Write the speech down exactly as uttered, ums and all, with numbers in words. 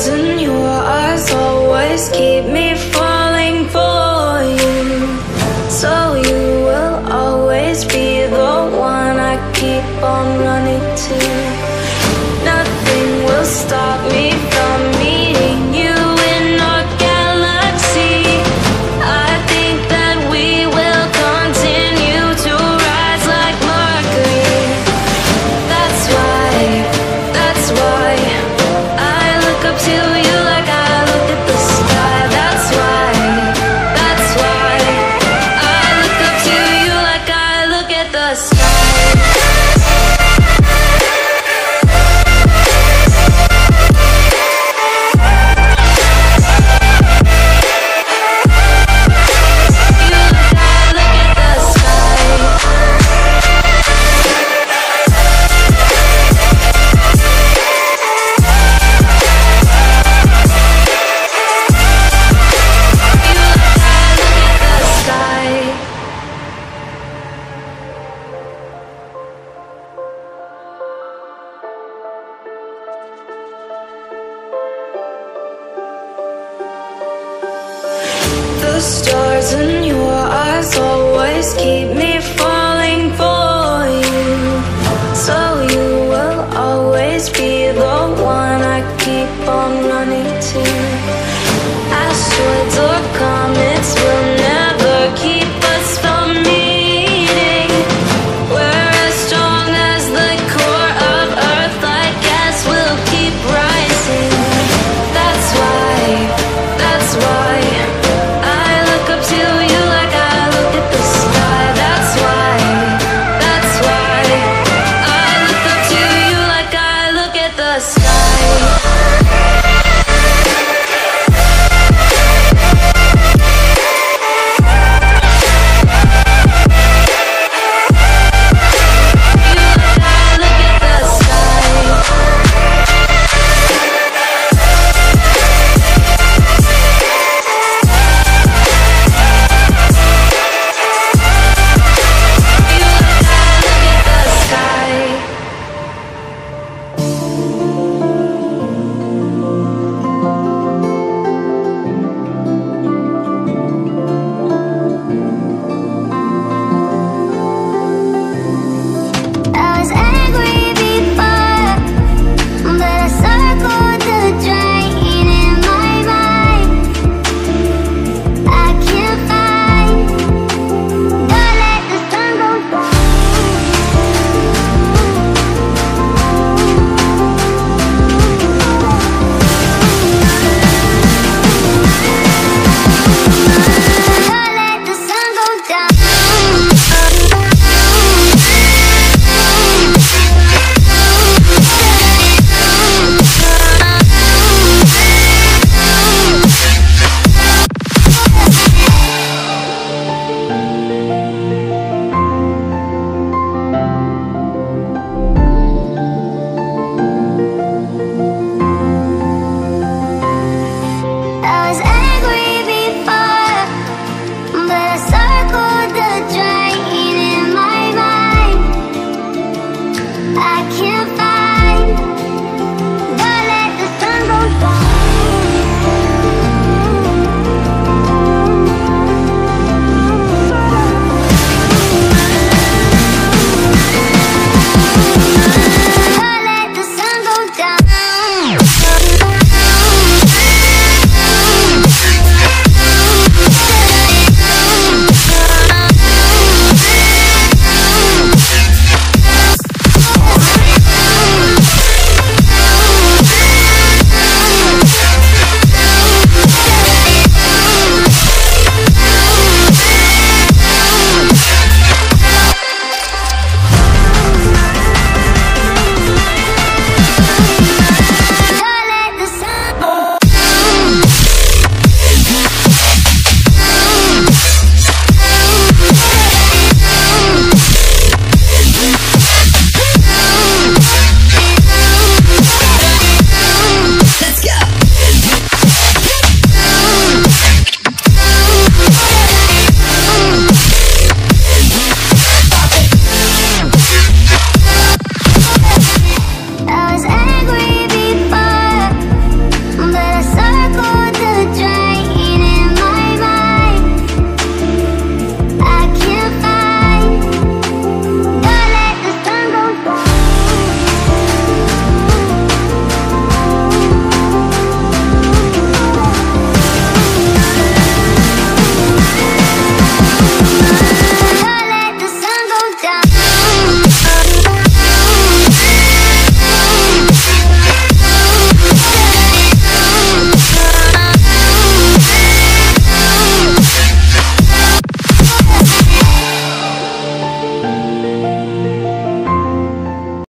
poison. Your eyes always keep me falling for you, so you will always be the one I keep on running to. Nothing will stop me from meeting you in our galaxy. I think that we will continue to rise like mercury. That's why, that's why I look up to you like I look at the sky. That's why, that's why I look up to you like I look at the sky. The stars in your eyes always keep me